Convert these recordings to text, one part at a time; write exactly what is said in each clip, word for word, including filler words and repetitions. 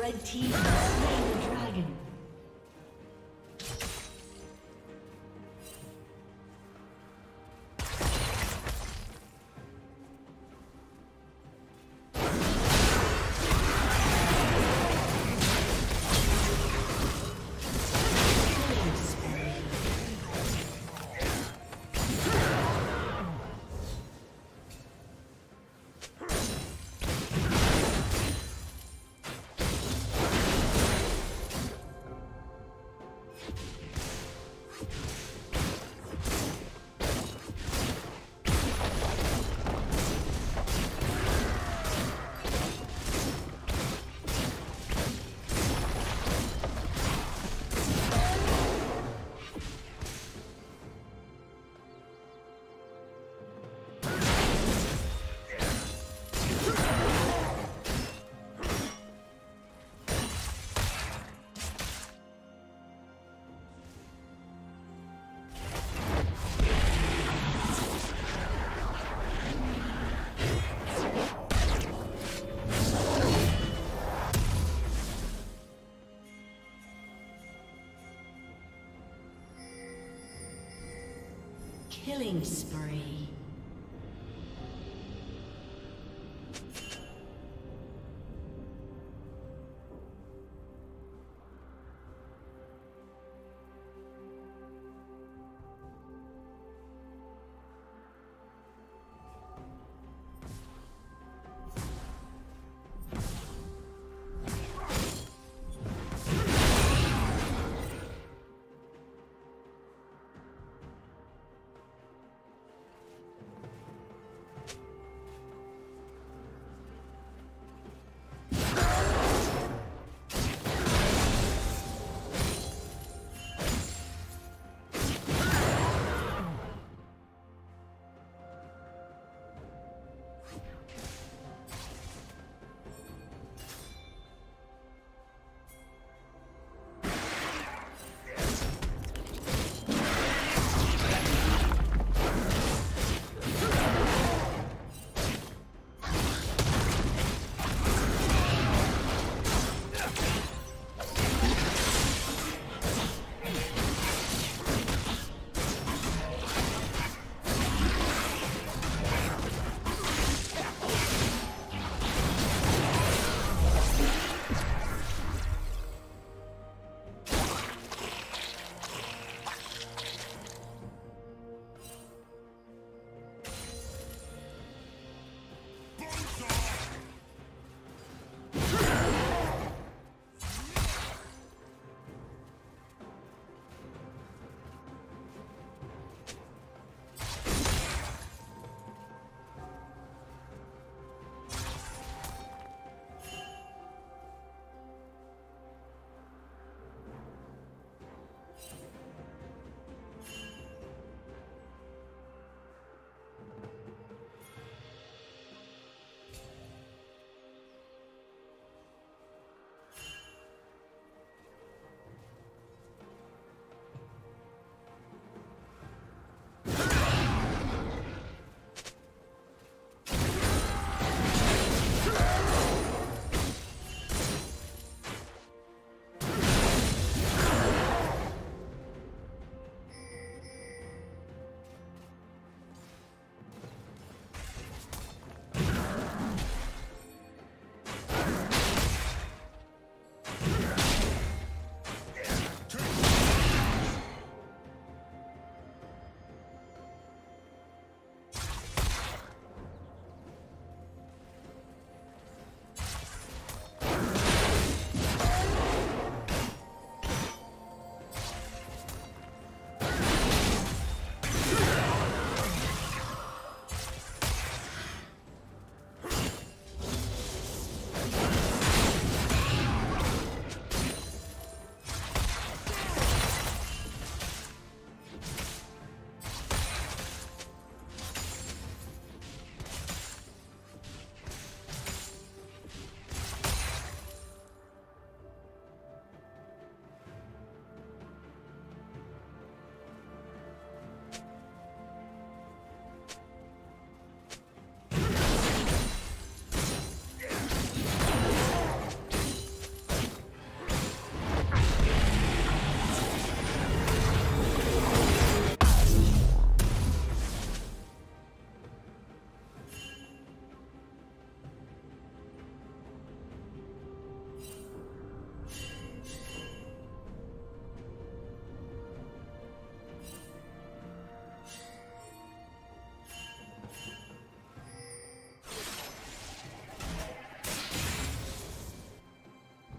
Red team has slain the dragon. Killing spree.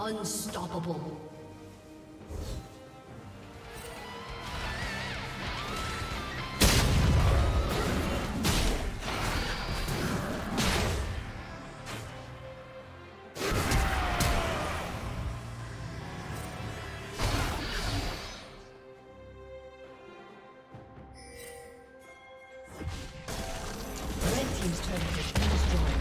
Unstoppable. Team's turret has been destroyed.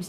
team's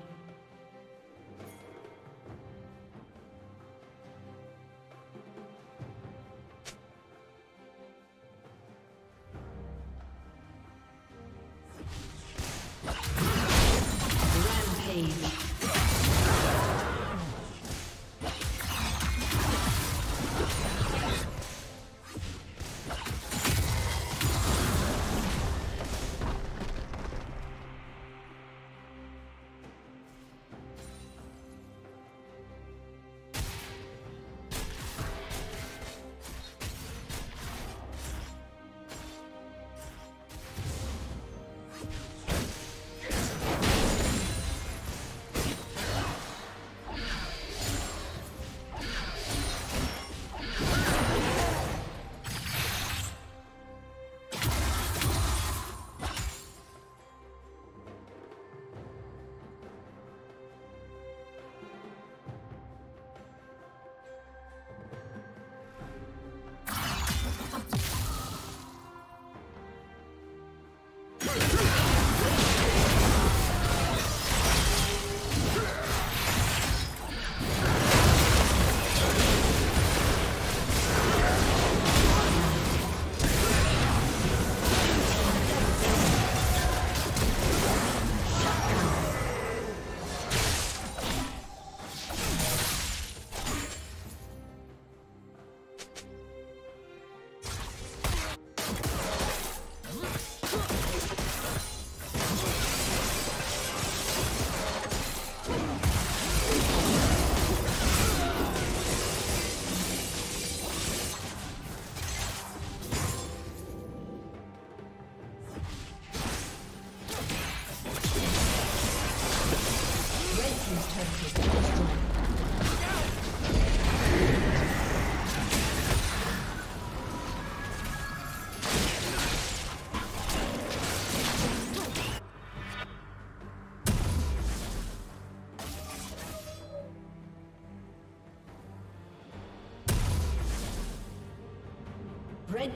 Red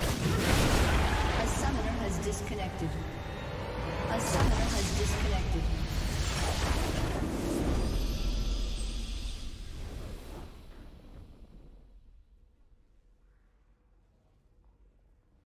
A summoner has disconnected. A summoner has disconnected.